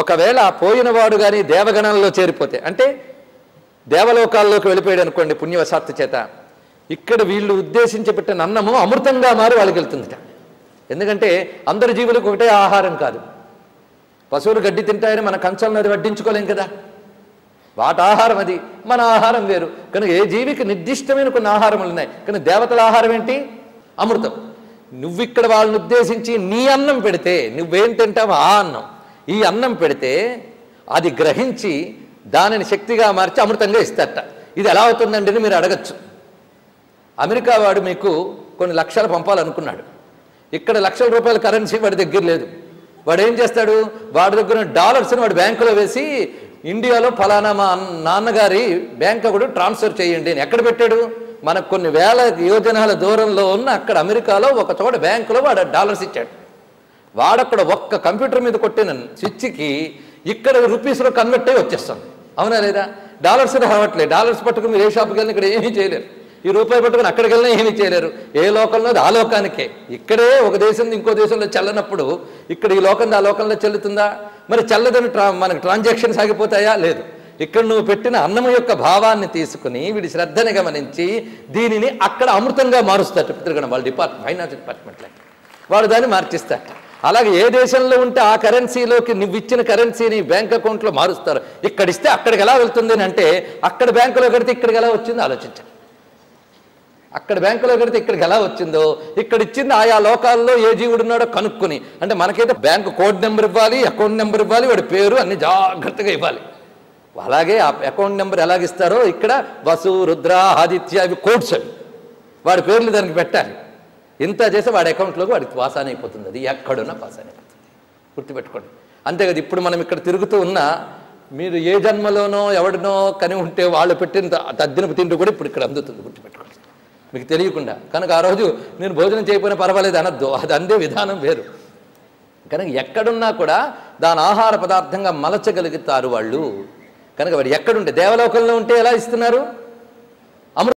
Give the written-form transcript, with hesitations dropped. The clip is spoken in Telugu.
ఒకవేళ ఆ పోయినవాడు గాని దేవగణంలో చేరిపోతే, అంటే దేవలోకాల్లోకి వెళ్ళిపోయాడు అనుకోండి పుణ్యవశాత్తు చేత, ఇక్కడ వీళ్ళు ఉద్దేశించి పెట్టిన అన్నము అమృతంగా మారి వాళ్ళకి వెళ్తుందిట. ఎందుకంటే అందరి జీవులకు ఒకటే ఆహారం కాదు. పశువులు గడ్డి తింటాయని మన కంచాలను అది వడ్డించుకోలేం కదా, వాటి ఆహారం అది, మన ఆహారం వేరు. కనుక ఏ జీవికి నిర్దిష్టమైన కొన్ని ఆహారములు ఉన్నాయి. కానీ దేవతల ఆహారం ఏంటి? అమృతం. నువ్విక్కడ వాళ్ళని ఉద్దేశించి నీ అన్నం పెడితే, నువ్వేం తింటావు ఆ అన్నం, ఈ అన్నం పెడితే అది గ్రహించి దానిని శక్తిగా మార్చి అమృతంగా ఇస్తారట. ఇది ఎలా అవుతుందండి అని మీరు అడగచ్చు. అమెరికా వాడు మీకు కొన్ని లక్షలు పంపాలనుకున్నాడు, ఇక్కడ లక్షల రూపాయల కరెన్సీ వాడి దగ్గర లేదు. వాడు ఏం చేస్తాడు? వాడి దగ్గర డాలర్స్ని వాడు బ్యాంకులో వేసి, ఇండియాలో ఫలానా మా నాన్నగారి బ్యాంక్ కూడా ట్రాన్స్ఫర్ చేయండి అని. ఎక్కడ పెట్టాడు? మనకు కొన్ని వేల యోజనాల దూరంలో ఉన్న అక్కడ అమెరికాలో ఒక చోట బ్యాంకులో వాడు డాలర్స్ ఇచ్చాడు. వాడక్కడ ఒక్క కంప్యూటర్ మీద కొట్టిన స్విచ్కి ఇక్కడ రూపీస్లో కన్వర్ట్ అయ్యి వచ్చేస్తాం. అవునా లేదా? డాలర్స్ రావట్లేదు. డాలర్స్ పట్టుకుని మీరు ఏ షాప్కి వెళ్ళినా ఇక్కడ ఏమీ చేయలేరు. ఈ రూపాయి పట్టుకుని అక్కడికి వెళ్ళినా ఏమీ చేయలేరు. ఏ లోకంలో ఆ లోకానికే. ఇక్కడే ఒక దేశం ఇంకో దేశంలో చెల్లనప్పుడు ఇక్కడ ఈ లోకంలో ఆ లోకంలో చెల్లుతుందా? మరి చల్లదని మనకు ట్రాన్సాక్షన్ సాగిపోతాయా? లేదు. ఇక్కడ నువ్వు పెట్టిన అన్నం యొక్క భావాన్ని తీసుకుని వీడి శ్రద్ధని గమనించి దీనిని అక్కడ అమృతంగా మారుస్తారట పితృగణం. వాళ్ళ ఫైనాన్స్ డిపార్ట్మెంట్లో వాడు దాన్ని మార్చిస్తారట. అలాగే ఏ దేశంలో ఉంటే ఆ కరెన్సీలోకి నువ్వు ఇచ్చిన కరెన్సీని బ్యాంక్ అకౌంట్లో మారుస్తారు. ఇక్కడ ఇస్తే అక్కడికి ఎలా వెళ్తుంది అని అంటే, అక్కడ బ్యాంకులో కడితే ఇక్కడికి ఎలా వచ్చిందో ఆలోచించాలి. అక్కడ బ్యాంకులో కడితే ఇక్కడికి ఎలా వచ్చిందో, ఇక్కడ ఇచ్చింది ఆయా లోకాల్లో ఏ జీవుడు ఉన్నాడో కనుక్కుని. అంటే మనకైతే బ్యాంకు కోడ్ నెంబర్ ఇవ్వాలి, అకౌంట్ నెంబర్ ఇవ్వాలి, వాడి పేరు అన్ని జాగ్రత్తగా ఇవ్వాలి. అలాగే ఆ అకౌంట్ నెంబర్ ఎలాగిస్తారో ఇక్కడ వసు, రుద్ర, ఆదిత్య అవి కోడ్స్, అవి వాడి పేర్లు దానికి పెట్టాలి. ఇంత చేస్తే వాడి అకౌంట్లోకి వాడికి పాసాన్ అయిపోతుంది. అది ఎక్కడున్నా పాసాన్ అయిపోతుంది, గుర్తుపెట్టుకోండి. అంతేకాదు ఇప్పుడు మనం ఇక్కడ తిరుగుతూ ఉన్నా మీరు ఏ జన్మలోనో ఎవడినో కని ఉంటే వాళ్ళు పెట్టిన తద్దినపు తింటూ కూడా ఇప్పుడు ఇక్కడ అందుతుంది, గుర్తుపెట్టుకోండి మీకు తెలియకుండా. కనుక ఆ రోజు నేను భోజనం చేయకపోయినా పర్వాలేదు అనద్దు, అది అందే విధానం వేరు. కనుక ఎక్కడున్నా కూడా దాని ఆహార పదార్థంగా మలచగలుగుతారు వాళ్ళు. కనుక వాడు ఎక్కడుంటే దేవలోకంలో ఉంటే ఎలా ఇస్తున్నారు?